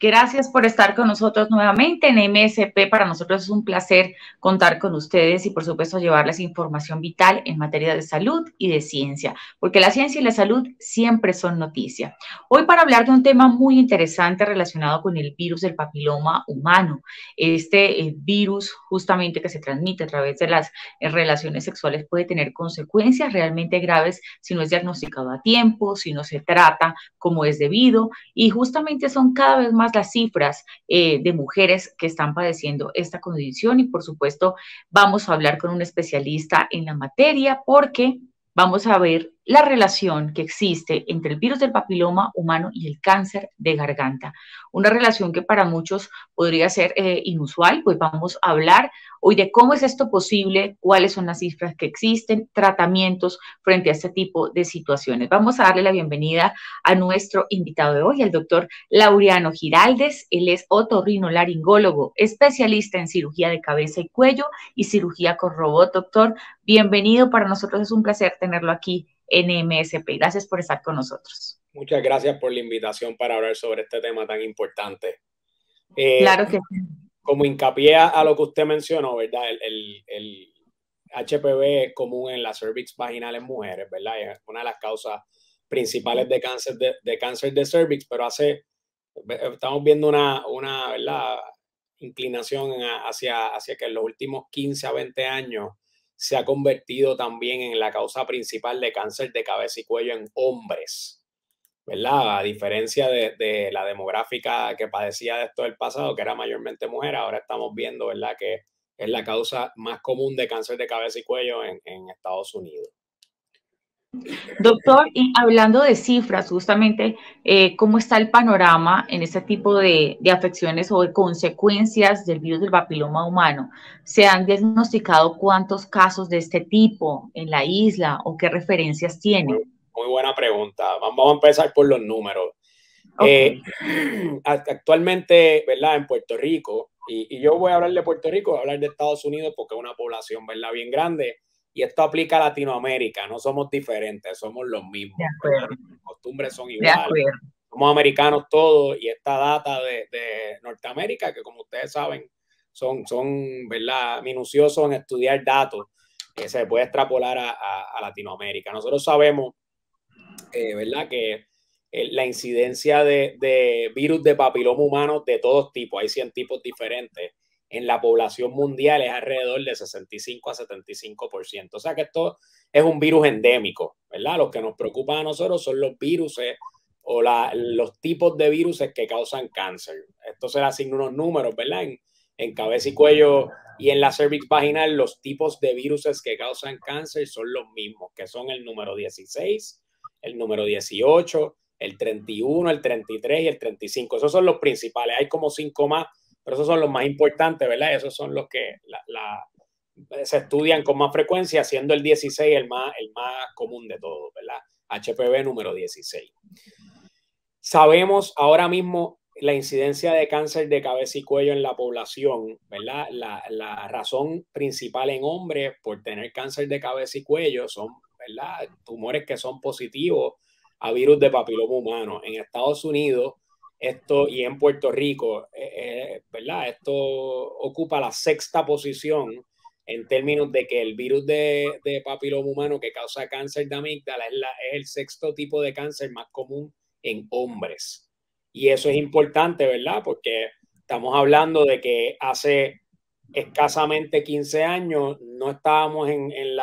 Gracias por estar con nosotros nuevamente en MSP. Para nosotros es un placer contar con ustedes y, por supuesto, llevarles información vital en materia de salud y de ciencia, porque la ciencia y la salud siempre son noticia. Hoy para hablar de un tema muy interesante relacionado con el virus del papiloma humano. Este virus justamente que se transmite a través de las relaciones sexuales puede tener consecuencias realmente graves si no es diagnosticado a tiempo, si no se trata como es debido, y justamente son cada vez más las cifras de mujeres que están padeciendo esta condición. Y por supuesto vamos a hablar con un especialista en la materia, porque vamos a ver la relación que existe entre el virus del papiloma humano y el cáncer de garganta. Una relación que para muchos podría ser inusual, pues vamos a hablar hoy de cómo es esto posible, cuáles son las cifras que existen, tratamientos frente a este tipo de situaciones. Vamos a darle la bienvenida a nuestro invitado de hoy, el doctor Laureano Giráldez. Él es otorrinolaringólogo, especialista en cirugía de cabeza y cuello y cirugía con robot. Doctor, bienvenido. Para nosotros es un placer tenerlo aquí en MSP. Gracias por estar con nosotros. Muchas gracias por la invitación para hablar sobre este tema tan importante. Claro que sí. Como hincapié a lo que usted mencionó, ¿verdad? El HPV es común en la cervix vaginal en mujeres, ¿verdad? Es una de las causas principales de cáncer de cervix, pero estamos viendo una ¿verdad? Inclinación hacia que en los últimos 15 a 20 años se ha convertido también en la causa principal de cáncer de cabeza y cuello en hombres, ¿verdad? A diferencia de la demográfica que padecía de esto del pasado, que era mayormente mujer, ahora estamos viendo, ¿verdad?, que es la causa más común de cáncer de cabeza y cuello en Estados Unidos. Doctor, y hablando de cifras, justamente, ¿cómo está el panorama en este tipo de afecciones o de consecuencias del virus del papiloma humano? ¿Se han diagnosticado cuántos casos de este tipo en la isla o qué referencias tienen? Muy buena pregunta. Vamos a empezar por los números. Okay. Actualmente, ¿verdad?, en Puerto Rico, y yo voy a hablar de Puerto Rico, voy a hablar de Estados Unidos porque es una población, ¿verdad?, bien grande. Y esto aplica a Latinoamérica, no somos diferentes, somos los mismos. Las costumbres son iguales. Somos americanos todos, y esta data de Norteamérica, que como ustedes saben, son ¿verdad?, minuciosos en estudiar datos, que se puede extrapolar a Latinoamérica. Nosotros sabemos, ¿verdad?, que la incidencia de virus de papiloma humano de todos tipos, hay 100 tipos diferentes, en la población mundial es alrededor de 65 a 75%. O sea que esto es un virus endémico, ¿verdad? Los que nos preocupan a nosotros son los virus o los tipos de virus que causan cáncer. Esto se le asigna unos números, ¿verdad? En cabeza y cuello y en la cervix vaginal, los tipos de virus que causan cáncer son los mismos, que son el número 16, el número 18, el 31, el 33 y el 35. Esos son los principales. Hay como 5 más, pero esos son los más importantes, ¿verdad? Esos son los que se estudian con más frecuencia, siendo el 16 el más común de todos, ¿verdad? HPV número 16. Sabemos ahora mismo la incidencia de cáncer de cabeza y cuello en la población, ¿verdad? La razón principal en hombres por tener cáncer de cabeza y cuello son, ¿verdad?, tumores que son positivos a virus de papiloma humano. En Estados Unidos, esto y en Puerto Rico, ¿verdad?, esto ocupa la 6ª posición en términos de que el virus de papiloma humano que causa cáncer de amígdala es el 6º tipo de cáncer más común en hombres. Y eso es importante, ¿verdad?, porque estamos hablando de que hace escasamente 15 años no estábamos en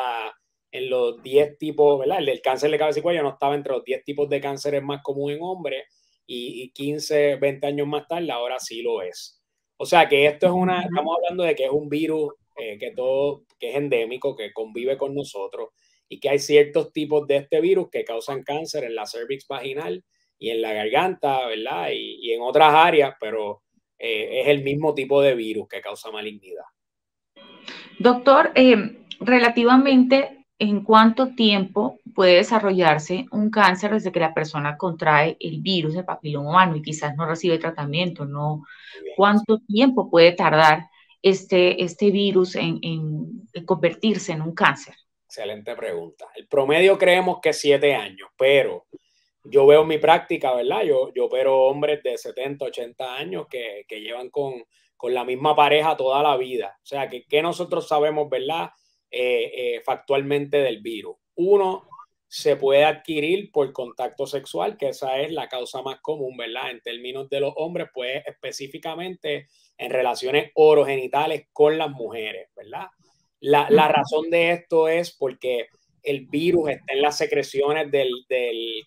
los 10 tipos, ¿verdad? El cáncer de cabeza y cuello no estaba entre los 10 tipos de cánceres más comunes en hombres. Y 15, 20 años más tarde, ahora sí lo es. O sea que esto es estamos hablando de que es un virus que es endémico, que convive con nosotros y que hay ciertos tipos de este virus que causan cáncer en la cervix vaginal y en la garganta, ¿verdad? Y en otras áreas, pero es el mismo tipo de virus que causa malignidad. Doctor, relativamente, ¿en cuánto tiempo puede desarrollarse un cáncer desde que la persona contrae el virus de papiloma humano y quizás no recibe tratamiento? ¿No? ¿Cuánto tiempo puede tardar este virus en convertirse en un cáncer? Excelente pregunta. El promedio creemos que 7 años, pero yo veo mi práctica, ¿verdad? Yo opero hombres de 70, 80 años que llevan con la misma pareja toda la vida. O sea, ¿qué nosotros sabemos, ¿verdad? Factualmente del virus. Uno, se puede adquirir por contacto sexual, que esa es la causa más común, ¿verdad? En términos de los hombres, pues específicamente en relaciones orogenitales con las mujeres, ¿verdad? La razón de esto es porque el virus está en las secreciones del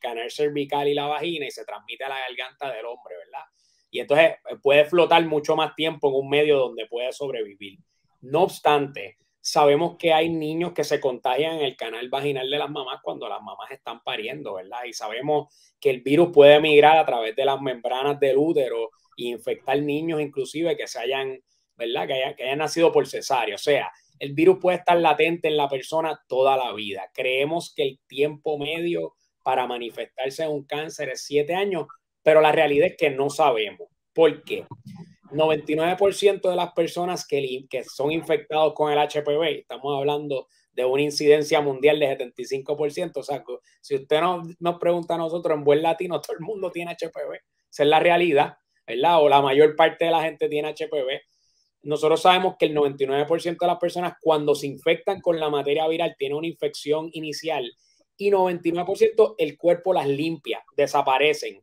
canal cervical y la vagina y se transmite a la garganta del hombre, ¿verdad? Y entonces puede flotar mucho más tiempo en un medio donde puede sobrevivir. No obstante, sabemos que hay niños que se contagian en el canal vaginal de las mamás cuando las mamás están pariendo, ¿verdad? Y sabemos que el virus puede migrar a través de las membranas del útero e infectar niños inclusive que se hayan, ¿verdad? Que hayan nacido por cesárea. O sea, el virus puede estar latente en la persona toda la vida. Creemos que el tiempo medio para manifestarse en un cáncer es 7 años, pero la realidad es que no sabemos. ¿Por qué? 99% de las personas que son infectados con el HPV, estamos hablando de una incidencia mundial de 75%, o sea, si usted nos pregunta a nosotros en buen latino, todo el mundo tiene HPV. Esa es la realidad, ¿verdad? O la mayor parte de la gente tiene HPV. Nosotros sabemos que el 99% de las personas cuando se infectan con la materia viral tiene una infección inicial y 99% el cuerpo las limpia, desaparecen.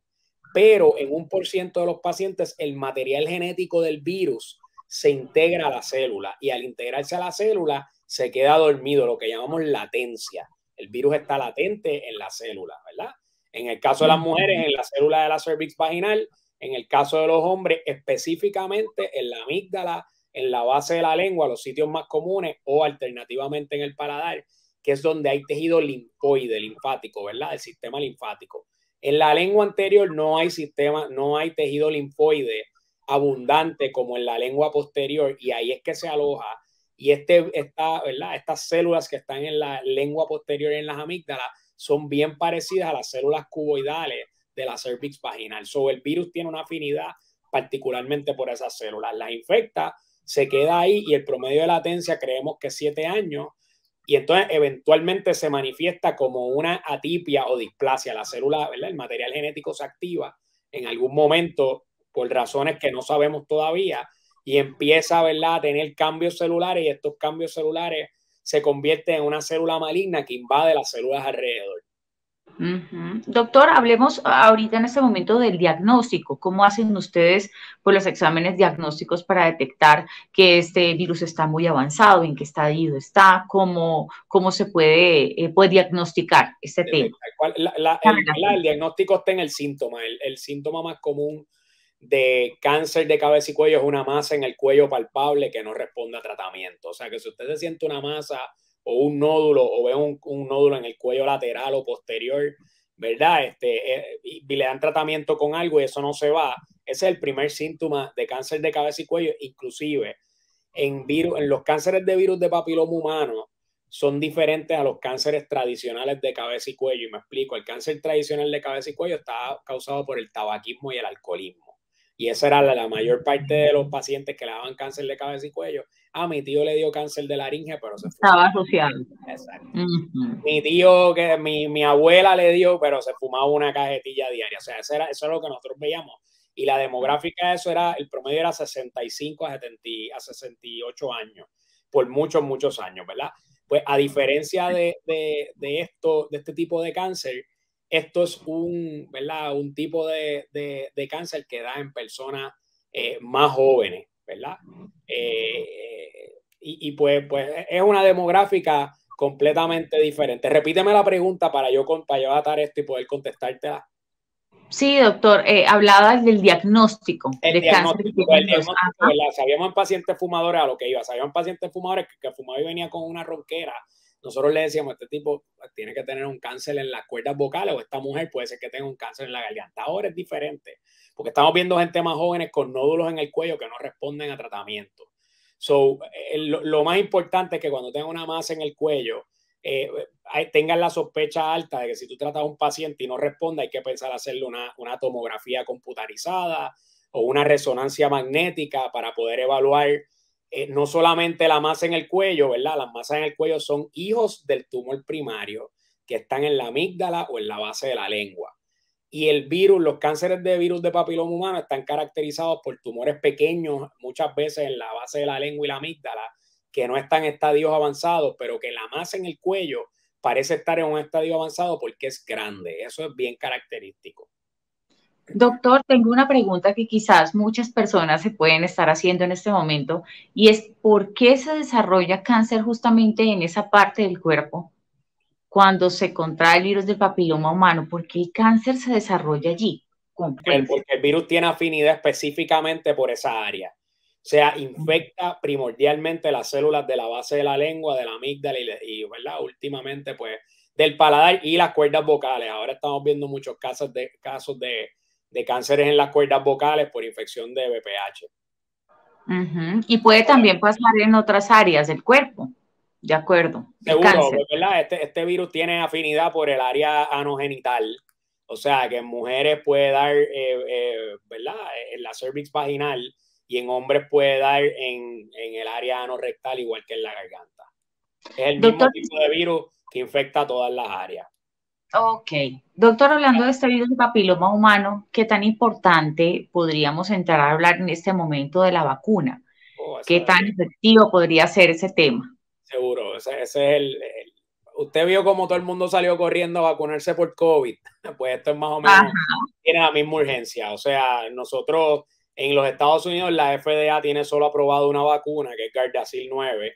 Pero en 1% de los pacientes el material genético del virus se integra a la célula y al integrarse a la célula se queda dormido, lo que llamamos latencia. El virus está latente en la célula, ¿verdad? En el caso de las mujeres, en la célula de la cervix vaginal, en el caso de los hombres, específicamente en la amígdala, en la base de la lengua, los sitios más comunes o alternativamente en el paladar, que es donde hay tejido linfoide, linfático, ¿verdad? El sistema linfático. En la lengua anterior no hay tejido linfoide abundante como en la lengua posterior y ahí es que se aloja. Y ¿verdad? Estas células que están en la lengua posterior y en las amígdalas son bien parecidas a las células cuboidales de la cervix vaginal. So, el virus tiene una afinidad particularmente por esas células. Las infecta, se queda ahí y el promedio de latencia creemos que es 7 años. Y entonces eventualmente se manifiesta como una atipia o displasia. La célula, ¿verdad? El material genético se activa en algún momento por razones que no sabemos todavía y empieza, ¿verdad?, a tener cambios celulares y estos cambios celulares se convierten en una célula maligna que invade las células alrededor. Doctor, hablemos ahorita en este momento del diagnóstico. ¿Cómo hacen ustedes pues, los exámenes diagnósticos para detectar que este virus está muy avanzado, en qué estadio está? ¿Cómo se puede diagnosticar este tema? El diagnóstico está en el síntoma. El síntoma más común de cáncer de cabeza y cuello es una masa en el cuello palpable que no responde a tratamiento. O sea, que si usted se siente una masa o un nódulo, o ve un nódulo en el cuello lateral o posterior, ¿verdad? Y le dan tratamiento con algo y eso no se va. Ese es el primer síntoma de cáncer de cabeza y cuello. Inclusive, en los cánceres de virus de papiloma humano son diferentes a los cánceres tradicionales de cabeza y cuello. Y me explico, el cáncer tradicional de cabeza y cuello está causado por el tabaquismo y el alcoholismo. Y esa era la mayor parte de los pacientes que le daban cáncer de cabeza y cuello. Ah, mi tío le dio cáncer de laringe, pero se fumaba. Estaba asociado. Exacto. Mi tío, mi abuela le dio, pero se fumaba una cajetilla diaria. O sea, eso era lo que nosotros veíamos. Y la demográfica de eso era, el promedio era 65 a 68 años, por muchos, muchos años, ¿verdad? Pues a diferencia de este tipo de cáncer, esto es un tipo de cáncer que da en personas más jóvenes, ¿verdad? Pues es una demográfica completamente diferente. Repíteme la pregunta para yo atar esto y poder contestártela. Sí, doctor, hablabas del diagnóstico. El diagnóstico, ¿verdad? Sabíamos en pacientes fumadores a lo que iba. Sabíamos en pacientes fumadores que fumaba y venía con una ronquera. Nosotros le decíamos, este tipo tiene que tener un cáncer en las cuerdas vocales o esta mujer puede ser que tenga un cáncer en la garganta. Ahora es diferente, porque estamos viendo gente más jóvenes con nódulos en el cuello que no responden a tratamiento. So, lo más importante es que cuando tengan una masa en el cuello, tengan la sospecha alta de que si tú tratas a un paciente y no responde, hay que pensar hacerle una tomografía computarizada o una resonancia magnética para poder evaluar no solamente la masa en el cuello, ¿verdad? Las masas en el cuello son hijos del tumor primario que están en la amígdala o en la base de la lengua. Y el virus, los cánceres de virus de papiloma humano están caracterizados por tumores pequeños, muchas veces en la base de la lengua y la amígdala, que no están en estadios avanzados, pero que la masa en el cuello parece estar en un estadio avanzado porque es grande. Eso es bien característico. Doctor, tengo una pregunta que quizás muchas personas se pueden estar haciendo en este momento, y es ¿por qué se desarrolla cáncer justamente en esa parte del cuerpo? Cuando se contrae el virus del papiloma humano, ¿por qué el cáncer se desarrolla allí? Porque el virus tiene afinidad específicamente por esa área. O sea, infecta primordialmente las células de la base de la lengua, de la amígdala y ¿verdad? Últimamente, pues, del paladar y las cuerdas vocales. Ahora estamos viendo muchos casos de cánceres en las cuerdas vocales por infección de VPH. Y puede también pasar en otras áreas del cuerpo. De acuerdo. Seguro, ¿verdad? Este virus tiene afinidad por el área anogenital. O sea, que en mujeres puede dar, ¿verdad? En la cervix vaginal, y en hombres puede dar en el área anorrectal, igual que en la garganta. Es el mismo tipo de virus que infecta todas las áreas. Ok. Doctor, hablando de este virus de papiloma humano, ¿qué tan importante podríamos entrar a hablar en este momento de la vacuna? ¿Qué tan efectivo podría ser ese tema? Seguro, ese es el... Usted vio como todo el mundo salió corriendo a vacunarse por COVID, pues esto es más o menos, tiene la misma urgencia. O sea, nosotros en los Estados Unidos la FDA tiene solo aprobado una vacuna, que es Gardasil 9,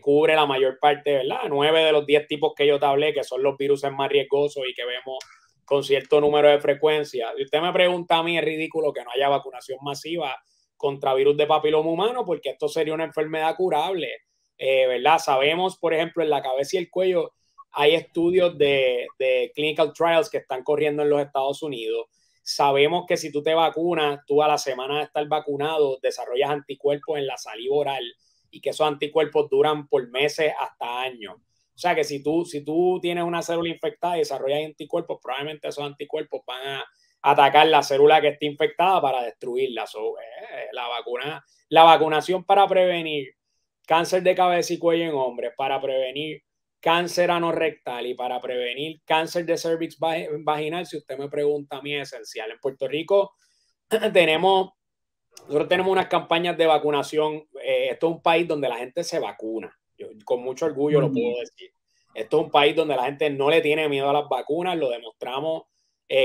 cubre la mayor parte, ¿verdad? 9 de los 10 tipos que yo te hablé, que son los virus más riesgosos y que vemos con cierto número de frecuencia. Y usted me pregunta a mí, es ridículo que no haya vacunación masiva contra virus de papiloma humano, porque esto sería una enfermedad curable. ¿Verdad? Sabemos, por ejemplo, en la cabeza y el cuello hay estudios de clinical trials que están corriendo en los Estados Unidos. Sabemos que si tú te vacunas, tú a la semana de estar vacunado desarrollas anticuerpos en la saliva oral, y que esos anticuerpos duran por meses hasta años. O sea que si tú tienes una célula infectada y desarrollas anticuerpos, probablemente esos anticuerpos van a atacar la célula que esté infectada para destruirla. La vacunación para prevenir cáncer de cabeza y cuello en hombres, para prevenir cáncer anorrectal y para prevenir cáncer de cervix vaginal, si usted me pregunta a mí, es esencial. En Puerto Rico nosotros tenemos unas campañas de vacunación. Esto es un país donde la gente se vacuna. Yo con mucho orgullo lo puedo decir. Esto es un país donde la gente no le tiene miedo a las vacunas. Lo demostramos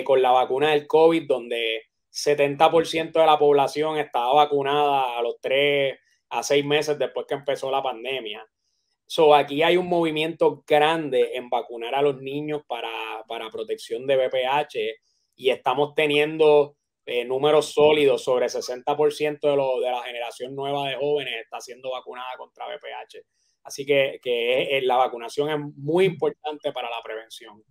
con la vacuna del COVID, donde 70% de la población estaba vacunada a los 3 a 6 meses después que empezó la pandemia. Aquí hay un movimiento grande en vacunar a los niños para protección de VPH, y estamos teniendo números sólidos. Sobre 60% de la generación nueva de jóvenes está siendo vacunada contra VPH. Así que la vacunación es muy importante para la prevención.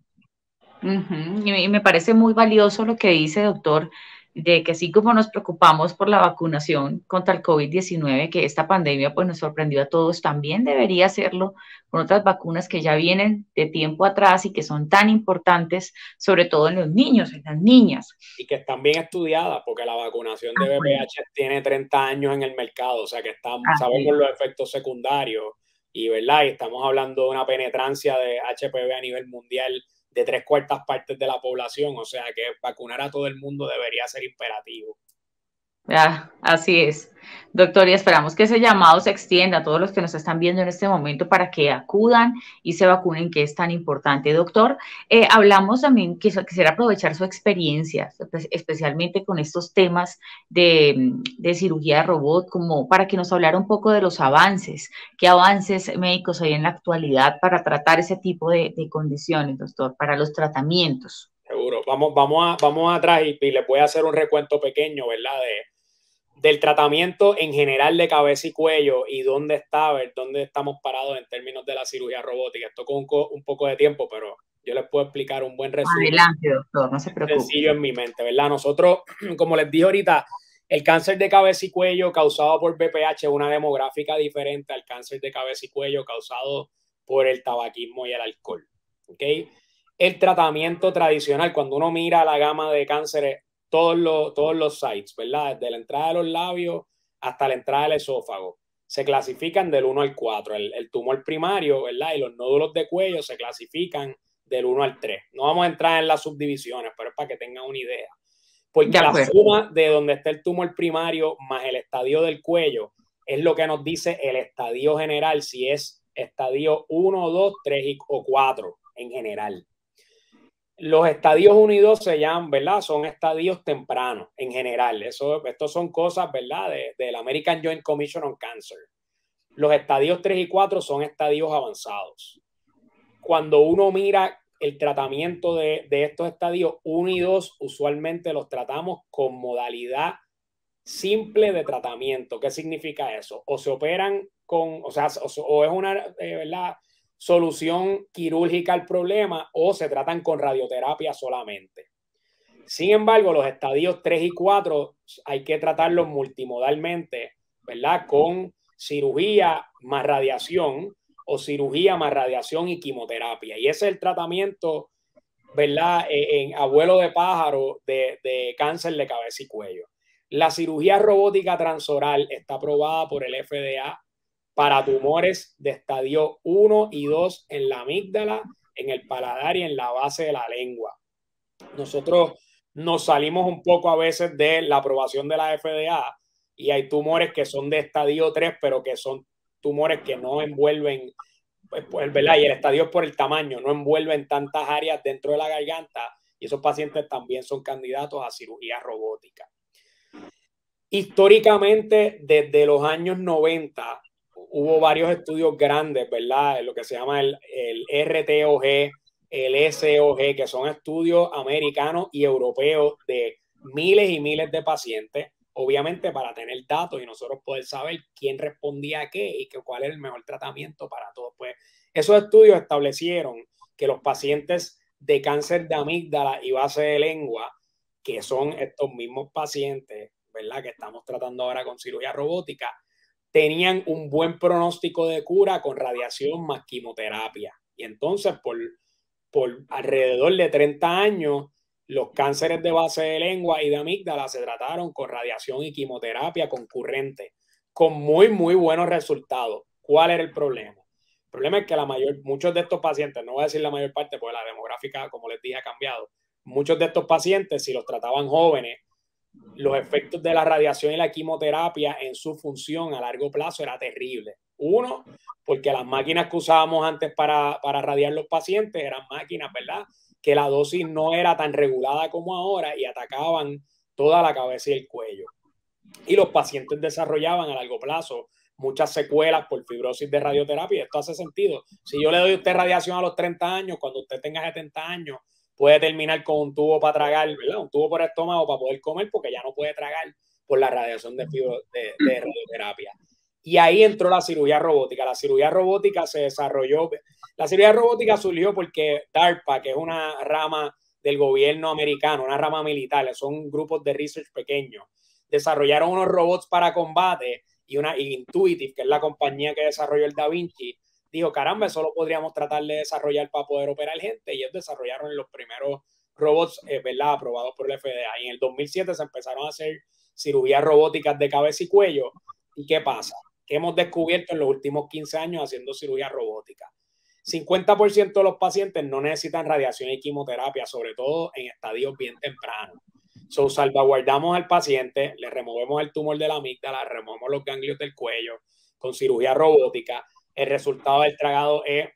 Y me parece muy valioso lo que dice, doctor, de que así como nos preocupamos por la vacunación contra el COVID-19, que esta pandemia pues nos sorprendió a todos, también debería hacerlo con otras vacunas que ya vienen de tiempo atrás y que son tan importantes, sobre todo en los niños, en las niñas. Y que están bien estudiadas, porque la vacunación de VPH tiene 30 años en el mercado, o sea que sabemos los efectos secundarios, y ¿verdad? Y estamos hablando de una penetrancia de HPV a nivel mundial de 3/4 partes de la población, o sea que vacunar a todo el mundo debería ser imperativo. Así es, doctor, y esperamos que ese llamado se extienda a todos los que nos están viendo en este momento para que acudan y se vacunen, que es tan importante. Doctor, hablamos también, quisiera aprovechar su experiencia, especialmente con estos temas de cirugía de robot, como para que nos hablara un poco de los avances, qué avances médicos hay en la actualidad para tratar ese tipo de condiciones, doctor, para los tratamientos. Seguro, vamos atrás y les voy a hacer un recuento pequeño, ¿verdad? Del tratamiento en general de cabeza y cuello, y dónde estamos parados en términos de la cirugía robótica. Esto con un poco de tiempo, pero yo les puedo explicar un buen resumen. Adelante, doctor, no se preocupe. Sencillo en mi mente, ¿verdad? Nosotros, como les dije ahorita, el cáncer de cabeza y cuello causado por VPH es una demográfica diferente al cáncer de cabeza y cuello causado por el tabaquismo y el alcohol, ¿ok? El tratamiento tradicional, cuando uno mira la gama de cánceres, todos los sites, ¿verdad? Desde la entrada de los labios hasta la entrada del esófago, se clasifican del 1 al 4. El tumor primario, ¿verdad? Y los nódulos de cuello se clasifican del 1 al 3. No vamos a entrar en las subdivisiones, pero es para que tengan una idea. Porque la suma de donde está el tumor primario más el estadio del cuello es lo que nos dice el estadio general, si es estadio 1, 2, 3 o 4 en general. Los estadios 1 y 2 se llaman, ¿verdad? Son estadios tempranos en general. Estos son cosas, ¿verdad? Del American Joint Commission on Cancer. Los estadios 3 y 4 son estadios avanzados. Cuando uno mira el tratamiento de estos estadios 1 y 2, usualmente los tratamos con modalidad simple de tratamiento. ¿Qué significa eso? O se operan con, o es una, ¿verdad?, solución quirúrgica al problema, o se tratan con radioterapia solamente. Sin embargo, los estadios 3 y 4 hay que tratarlos multimodalmente, ¿verdad? Con cirugía más radiación o cirugía más radiación y quimioterapia. Y ese es el tratamiento, ¿verdad?, en abuelo de pájaro de cáncer de cabeza y cuello. La cirugía robótica transoral está aprobada por el FDA para tumores de estadio 1 y 2 en la amígdala, en el paladar y en la base de la lengua. Nosotros nos salimos un poco a veces de la aprobación de la FDA y hay tumores que son de estadio 3, pero que son tumores que no envuelven, pues, ¿verdad? Y el estadio por el tamaño, no envuelven tantas áreas dentro de la garganta, y esos pacientes también son candidatos a cirugía robótica. Históricamente, desde los años 90, hubo varios estudios grandes, ¿verdad? Lo que se llama el RTOG, el SOG, que son estudios americanos y europeos de miles y miles de pacientes, obviamente para tener datos y nosotros poder saber quién respondía a qué y cuál es el mejor tratamiento para todos. Pues esos estudios establecieron que los pacientes de cáncer de amígdala y base de lengua, que son estos mismos pacientes, ¿verdad?, que estamos tratando ahora con cirugía robótica, tenían un buen pronóstico de cura con radiación más quimioterapia. Y entonces, por alrededor de 30 años, los cánceres de base de lengua y de amígdala se trataron con radiación y quimioterapia concurrente, con muy, muy buenos resultados. ¿Cuál era el problema? El problema es que muchos de estos pacientes, no voy a decir la mayor parte porque la demográfica, como les dije, ha cambiado. Muchos de estos pacientes, si los trataban jóvenes, los efectos de la radiación y la quimioterapia en su función a largo plazo era terrible. Uno, porque las máquinas que usábamos antes para radiar los pacientes eran máquinas, ¿verdad?, que la dosis no era tan regulada como ahora y atacaban toda la cabeza y el cuello. Y los pacientes desarrollaban a largo plazo muchas secuelas por fibrosis de radioterapia. Esto hace sentido. Si yo le doy a usted radiación a los 30 años, cuando usted tenga 70 años, puede terminar con un tubo para tragar, ¿verdad?, un tubo por el estómago para poder comer porque ya no puede tragar por la radiación de radioterapia. Y ahí entró la cirugía robótica. La cirugía robótica se desarrolló. La cirugía robótica surgió porque DARPA, que es una rama del gobierno americano, una rama militar, son grupos de research pequeños, desarrollaron unos robots para combate y Intuitive, que es la compañía que desarrolló el Da Vinci, dijo, caramba, eso lo podríamos tratar de desarrollar para poder operar gente, y ellos desarrollaron los primeros robots, ¿verdad?, aprobados por la FDA. Y en el 2007 se empezaron a hacer cirugías robóticas de cabeza y cuello. ¿Y qué pasa? ¿Qué hemos descubierto en los últimos 15 años haciendo cirugía robótica? 50% de los pacientes no necesitan radiación y quimioterapia, sobre todo en estadios bien tempranos. So, salvaguardamos al paciente, le removemos el tumor de la amígdala, removemos los ganglios del cuello con cirugía robótica. El resultado del tragado es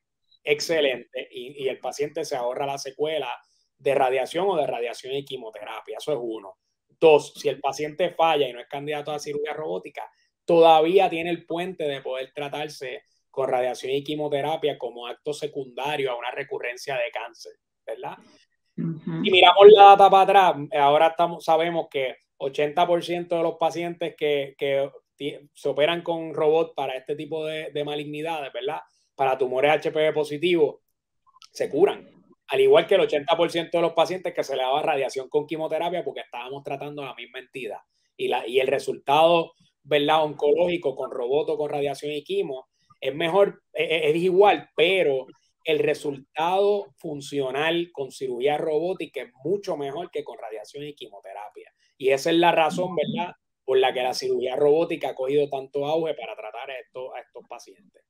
excelente y el paciente se ahorra la secuela de radiación o de radiación y quimioterapia. Eso es uno. Dos, si el paciente falla y no es candidato a cirugía robótica, todavía tiene el puente de poder tratarse con radiación y quimioterapia como acto secundario a una recurrencia de cáncer, ¿verdad? Uh-huh. Y miramos la data para atrás. Ahora sabemos que 80% de los pacientes que se operan con robots para este tipo de malignidades, ¿verdad?, para tumores HPV positivos, se curan. Al igual que el 80% de los pacientes que se le daba radiación con quimioterapia porque estábamos tratando la misma entidad. Y el resultado, ¿verdad?, oncológico con robot o con radiación y quimo es mejor, es igual, pero el resultado funcional con cirugía robótica es mucho mejor que con radiación y quimioterapia. Y esa es la razón, ¿verdad?, por la que la cirugía robótica ha cogido tanto auge para tratar a estos pacientes.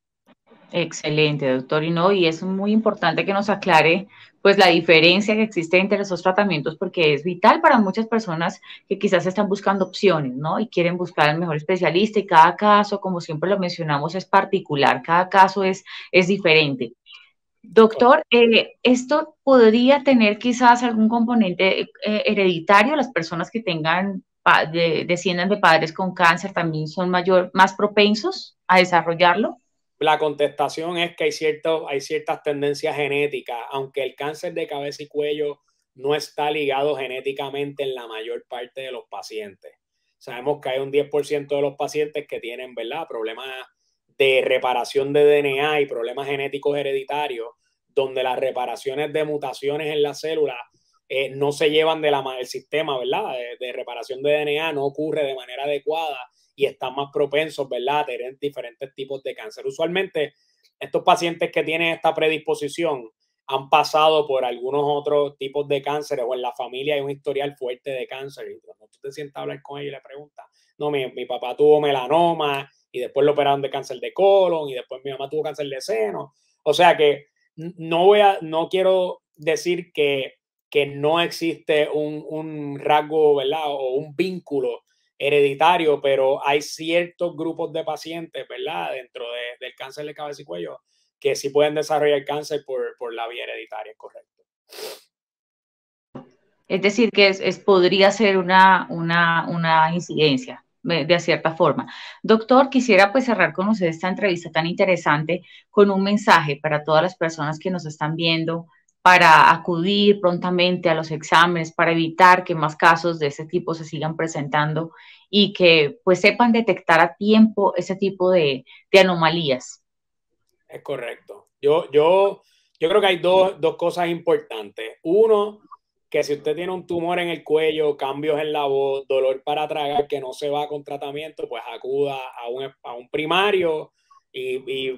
Excelente, doctor. Y no, y es muy importante que nos aclare pues la diferencia que existe entre esos tratamientos, porque es vital para muchas personas que quizás están buscando opciones, ¿no? Y quieren buscar al mejor especialista, y cada caso, como siempre lo mencionamos, es particular, cada caso es diferente. Doctor, ¿esto podría tener quizás algún componente hereditario? Las personas que tengan desciendan de padres con cáncer también son más propensos a desarrollarlo. La contestación es que hay ciertas tendencias genéticas, aunque el cáncer de cabeza y cuello no está ligado genéticamente en la mayor parte de los pacientes. Sabemos que hay un 10% de los pacientes que tienen, ¿verdad?, problemas de reparación de DNA y problemas genéticos hereditarios, donde las reparaciones de mutaciones en las células no se llevan del sistema, ¿verdad?, de reparación de DNA, no ocurre de manera adecuada, y están más propensos, ¿verdad?, a tener diferentes tipos de cáncer. Usualmente, estos pacientes que tienen esta predisposición han pasado por algunos otros tipos de cánceres, o en la familia hay un historial fuerte de cáncer. Y cuando tú te sientas a hablar con ellos y le preguntas, no, mi papá tuvo melanoma y después lo operaron de cáncer de colon y después mi mamá tuvo cáncer de seno. O sea que no quiero decir que no existe un rasgo, ¿verdad?, o un vínculo hereditario, pero hay ciertos grupos de pacientes, ¿verdad?, dentro del cáncer de cabeza y cuello que sí pueden desarrollar cáncer por la vía hereditaria, correcto. Es decir, que podría ser una incidencia de cierta forma. Doctor, quisiera pues cerrar con usted esta entrevista tan interesante con un mensaje para todas las personas que nos están viendo, para acudir prontamente a los exámenes, para evitar que más casos de ese tipo se sigan presentando y que pues sepan detectar a tiempo ese tipo de anomalías. Es correcto. Yo creo que hay dos cosas importantes. Uno, que si usted tiene un tumor en el cuello, cambios en la voz, dolor para tragar que no se va con tratamiento, pues acuda a un primario,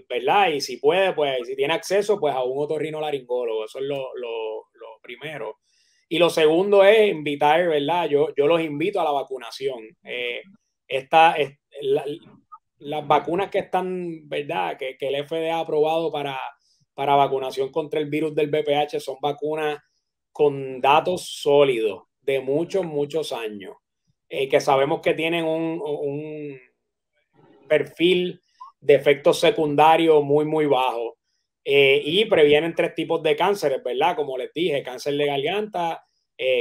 ¿verdad? Y si puede, pues si tiene acceso, pues a un otorrinolaringólogo. Eso es lo primero. Y lo segundo es invitar, ¿verdad? Yo los invito a la vacunación. Las vacunas que están, ¿verdad?, que el FDA ha aprobado para vacunación contra el virus del VPH son vacunas con datos sólidos de muchos, muchos años, que sabemos que tienen un perfil de efectos secundarios muy, muy bajos, y previenen 3 tipos de cánceres, ¿verdad? Como les dije, cáncer de garganta,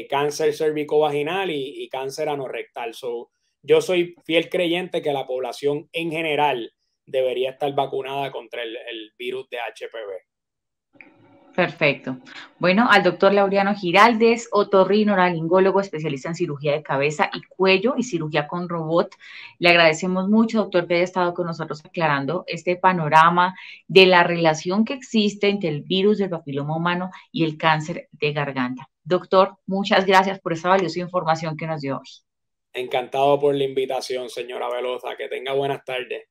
cáncer cervicovaginal y cáncer anorrectal. So, yo soy fiel creyente que la población en general debería estar vacunada contra el virus de HPV. Perfecto. Bueno, al doctor Laureano Giráldez, otorrinolaringólogo, especialista en cirugía de cabeza y cuello y cirugía con robot. Le agradecemos mucho, doctor, que haya estado con nosotros aclarando este panorama de la relación que existe entre el virus del papiloma humano y el cáncer de garganta. Doctor, muchas gracias por esa valiosa información que nos dio hoy. Encantado por la invitación, señora Velosa. Que tenga buenas tardes.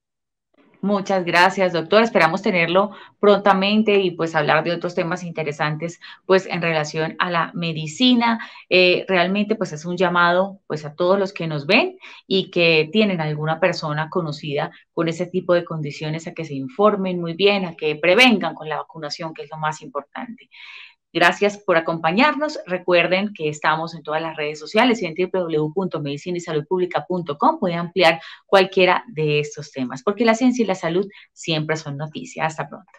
Muchas gracias, doctor. Esperamos tenerlo prontamente y pues hablar de otros temas interesantes pues en relación a la medicina. Realmente pues es un llamado pues a todos los que nos ven y que tienen alguna persona conocida con ese tipo de condiciones, a que se informen muy bien, a que prevengan con la vacunación, que es lo más importante. Gracias por acompañarnos. Recuerden que estamos en todas las redes sociales y en www.medicinaysaludpublica.com pueden ampliar cualquiera de estos temas, porque la ciencia y la salud siempre son noticias. Hasta pronto.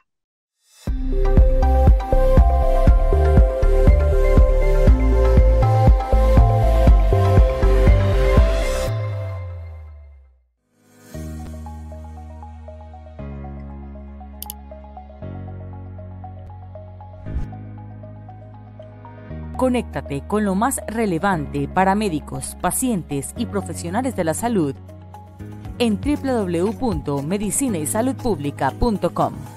Conéctate con lo más relevante para médicos, pacientes y profesionales de la salud en www.medicinaysaludpublica.com.